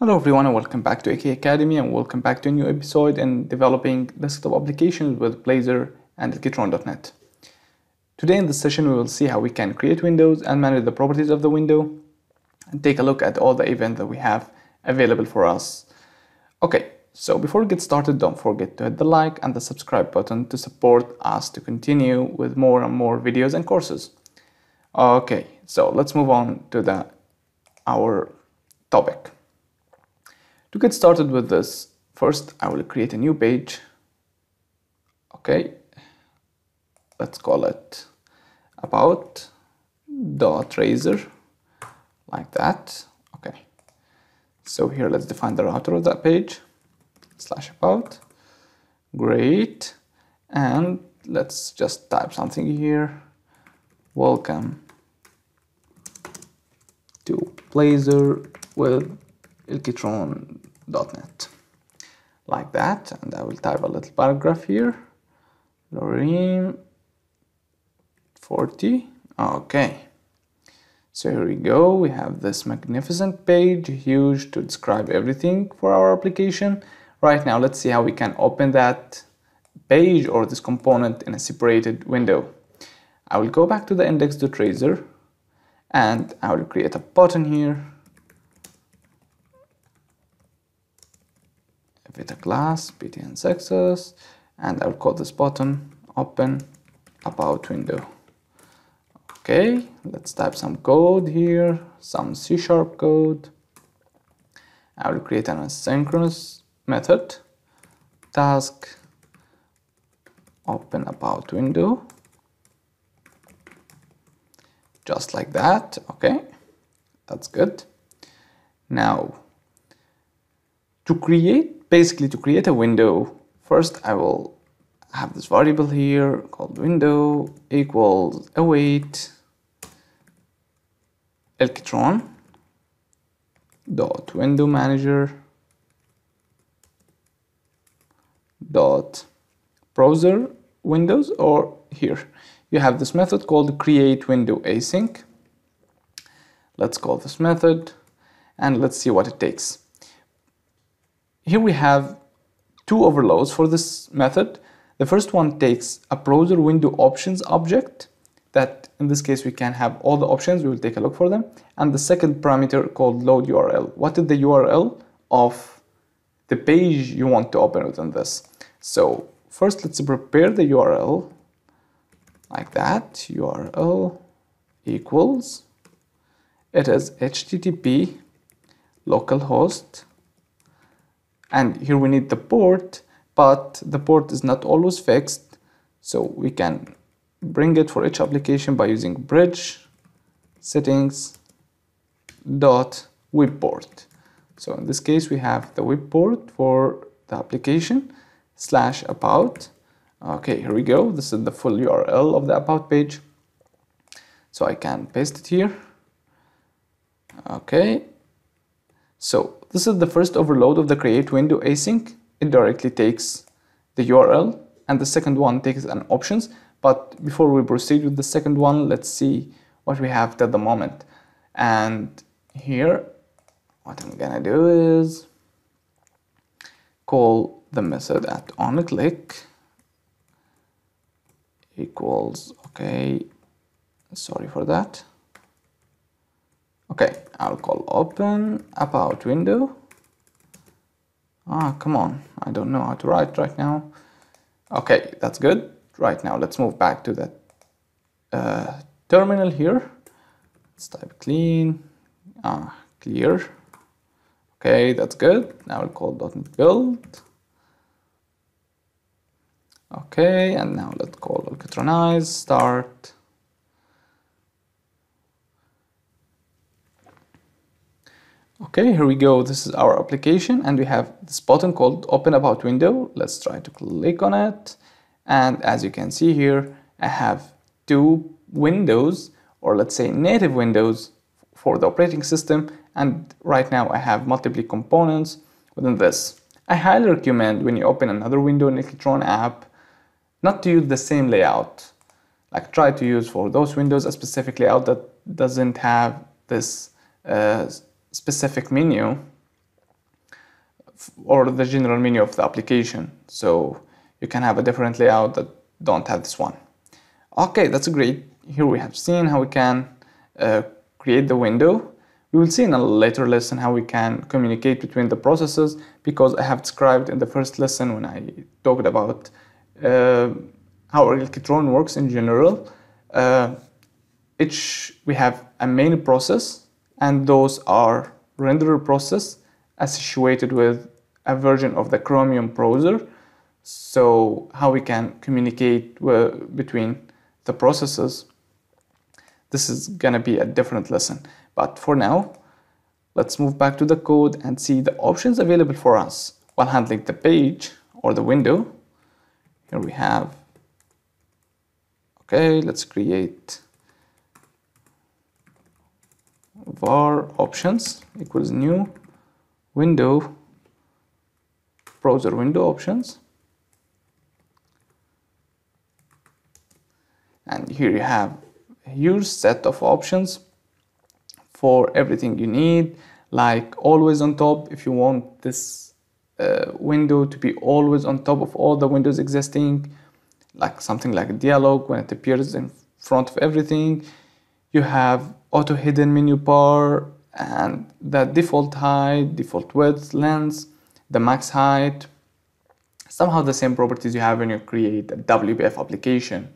Hello everyone and welcome back to AK Academy and welcome back to a new episode in developing desktop applications with Blazor and Electron.NET. Today in this session we will see how we can create windows and manage the properties of the window and take a look at all the events that we have available for us. Okay, so before we get started, don't forget to hit the like and the subscribe button to support us to continue with more and more videos and courses. Okay, so let's move on to our topic. To get started with this, first I will create a new page. Okay, let's call it about.razor, like that. Okay, so here let's define the router of that page, /about. Great, and let's just type something here. Welcome to Blazor with Electron.NET, like that, and I will type a little paragraph here, Loreen 40. Okay, so here we go, we have this magnificent page, huge, to describe everything for our application. Right now let's see how we can open that page or this component in a separated window. I will go back to the index.razor and I will create a button here, with a class btn success, and I'll call this button open about window. Okay, let's type some code here, some C# code. I will create an asynchronous method, task open about window, just like that. Okay, that's good. Now to create a window, first I will have this variable here called window equals await Electron.WindowManager.Browser windows, or here you have this method called create window async. Let's call this method and let's see what it takes. Here we have two overloads for this method. The first one takes a browser window options object, that in this case we can have all the options, we will take a look for them, and the second parameter called load URL. What is the URL of the page you want to open within this? So first let's prepare the URL, like that, URL equals, it is HTTP localhost, and here we need the port, but the port is not always fixed, so we can bring it for each application by using bridge settings.webport. So in this case we have the web port for the application /about. Okay, here we go, this is the full URL of the about page, so I can paste it here. Okay, so this is the first overload of the create window async. It directly takes the URL, and the second one takes an options. But before we proceed with the second one, let's see what we have at the moment. And here what I'm gonna do is call the method at onClick equals, okay, sorry for that. Okay, I'll call open about window. Ah, come on, I don't know how to write right now. Okay, that's good. Right now, let's move back to that terminal here. Let's type clean, clear. Okay, that's good. Now we'll call .NET build. Okay, and now let's call Electronize start. Okay, here we go, this is our application and we have this button called open about window. Let's try to click on it, and as you can see here I have two windows, or let's say native windows for the operating system, and right now I have multiple components within this. I highly recommend when you open another window in Electron app not to use the same layout, like try to use for those windows a specific layout that doesn't have this specific menu or the general menu of the application. So you can have a different layout that don't have this one. Okay, that's great. Here we have seen how we can create the window. We will see in a later lesson how we can communicate between the processes, because I have described in the first lesson when I talked about how Electron works in general. We have a main process, and those are renderer process associated with a version of the Chromium browser. So how we can communicate between the processes. This is gonna be a different lesson. But for now, let's move back to the code and see the options available for us while handling the page or the window. Here we have, okay, let's create var options equals new window, browser window options. And here you have a huge set of options for everything you need, like always on top. If you want this window to be always on top of all the windows existing, like something like a dialog when it appears in front of everything. You have auto hidden menu bar and the default height, default width, length, the max height. Somehow the same properties you have when you create a WPF application.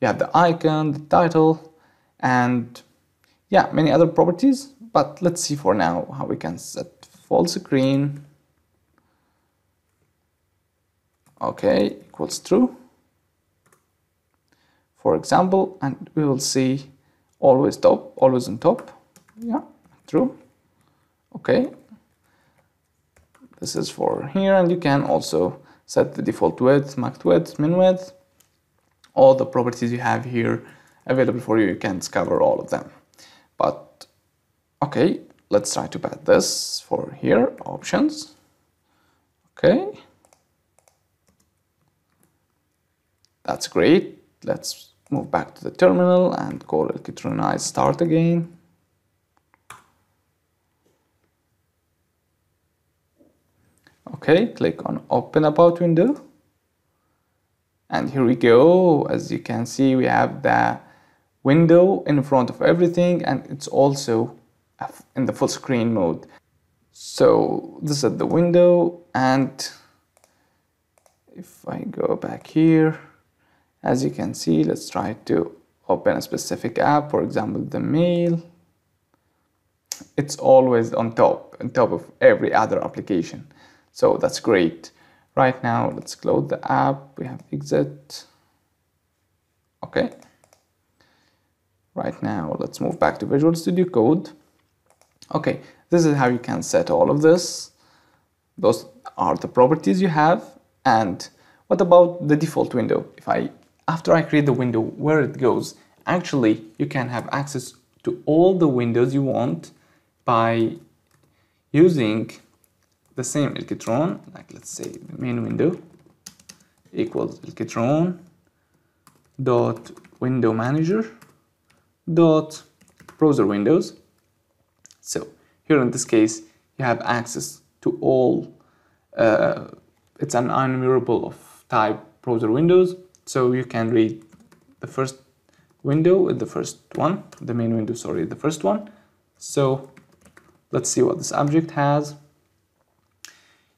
You have the icon, the title, and yeah, many other properties, but let's see for now how we can set full screen. Okay, equals true, for example, and we will see always top, always on top. Yeah, true. Okay, this is for here, and you can also set the default width, max width, min width. All the properties you have here available for you, you can discover all of them. But okay, let's try to pad this for here, options. Okay, that's great. Let's move back to the terminal and call Electron.NET start again. Okay, click on open about window. And here we go. As you can see, we have the window in front of everything, and it's also in the full screen mode. So this is the window, and if I go back here, as you can see, let's try to open a specific app, for example, the mail. It's always on top of every other application. So that's great. Right now, let's close the app. We have exit. Okay. Right now, let's move back to Visual Studio Code. Okay, this is how you can set all of this. Those are the properties you have. And what about the default window? After I create the window, where it goes? Actually, you can have access to all the windows you want by using the same Electron, like let's say the main window equals Electron dot window manager dot browser windows. So here in this case, you have access to all. It's an enumerable of type browser windows, so you can read the first window, the main window, sorry, the first one. So let's see what this object has.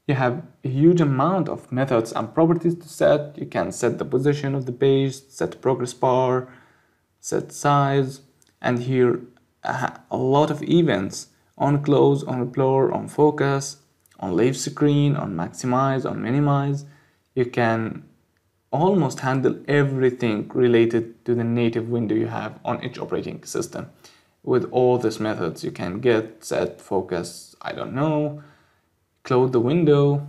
You have a huge amount of methods and properties to set. You can set the position of the page, set progress bar, set size, and here a lot of events on close, on blur, on focus, on leave screen, on maximize, on minimize. You can almost handle everything related to the native window you have on each operating system. With all these methods, you can get, set, focus, I don't know, close the window,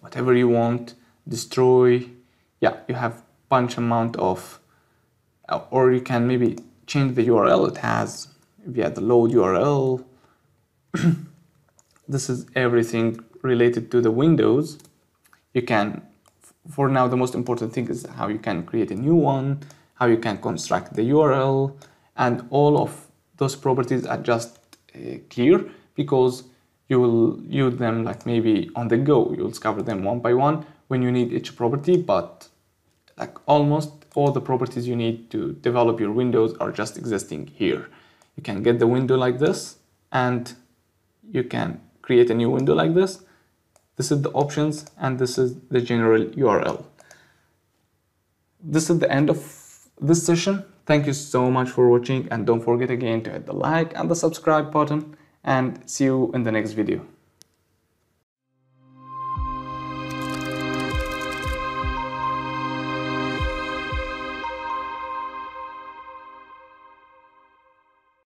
whatever you want, destroy. Yeah, you have bunch amount of, or you can maybe change the URL it has via the load URL. This is everything related to the windows. You can, for now, the most important thing is how you can create a new one, how you can construct the URL, and all of those properties are just clear because you will use them like maybe on the go. You'll discover them one by one when you need each property, but like almost all the properties you need to develop your windows are just existing here. You can get the window like this, and you can create a new window like this. This is the options, and this is the general URL. This is the end of this session. Thank you so much for watching, and don't forget again to hit the like and the subscribe button, and see you in the next video.